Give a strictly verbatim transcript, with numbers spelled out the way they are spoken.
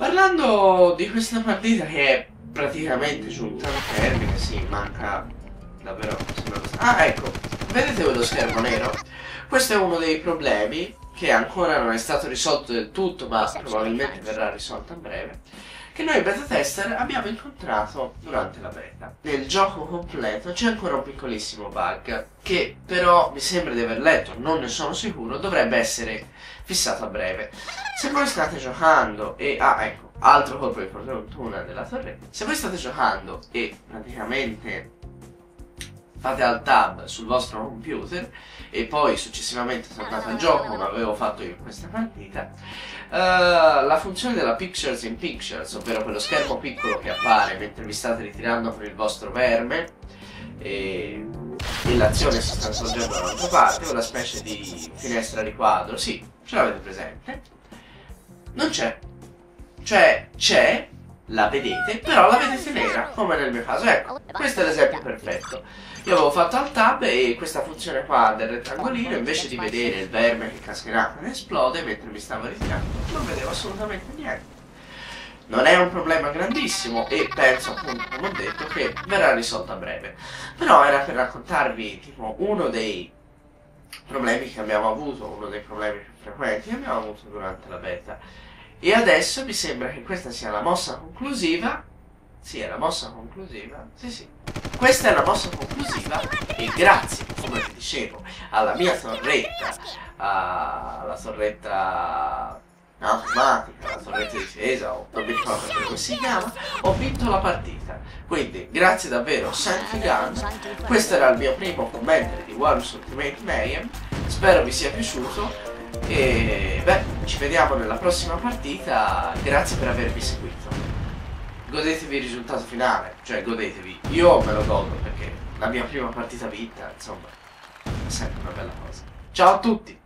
Parlando di questa partita che è praticamente giunta al termine, sì, manca davvero... Ah, ecco, vedete quello schermo nero? Questo è uno dei problemi che ancora non è stato risolto del tutto, ma probabilmente verrà risolto a breve, che noi beta tester abbiamo incontrato durante la beta. Nel gioco completo c'è ancora un piccolissimo bug, che però mi sembra di aver letto, non ne sono sicuro, dovrebbe essere fissato a breve. Se voi state giocando e... ah, ecco, altro colpo di fortuna della torretta. Se voi state giocando e praticamente fate alt tab sul vostro computer e poi successivamente tornate al gioco, come avevo fatto io in questa partita, uh, la funzione della Pictures in Pictures, ovvero quello schermo piccolo che appare mentre vi state ritirando con il vostro verme e, e l'azione si sta svolgendo da un'altra parte, quella specie di finestra di quadro, sì, ce l'avete presente, non c'è, cioè c'è, la vedete, però la vedete nera, come nel mio caso. Ecco, questo è l'esempio perfetto. Io avevo fatto alt tab e questa funzione qua del rettangolino, invece di vedere il verme che cascherà e esplode mentre mi stavo ritirando, non vedevo assolutamente niente. Non è un problema grandissimo e penso, appunto, come ho detto, che verrà risolto a breve. Però era per raccontarvi tipo uno dei problemi che abbiamo avuto, uno dei problemi più frequenti che abbiamo avuto durante la beta. E adesso mi sembra che questa sia la mossa conclusiva. Sì, è la mossa conclusiva. Sì, sì. Questa è la mossa conclusiva. E grazie, come vi dicevo, alla mia torretta, alla torretta automatica, alla torretta di difesa, o non mi ricordo come si chiama, ho vinto la partita. Quindi, grazie davvero, Sanky Gun. Questo era il mio primo commento di Worms Ultimate Mayhem. Spero vi sia piaciuto. E beh, ci vediamo nella prossima partita, grazie per avermi seguito. Godetevi il risultato finale, cioè godetevi, io me lo godo perché la mia prima partita vinta, insomma, è sempre una bella cosa. Ciao a tutti!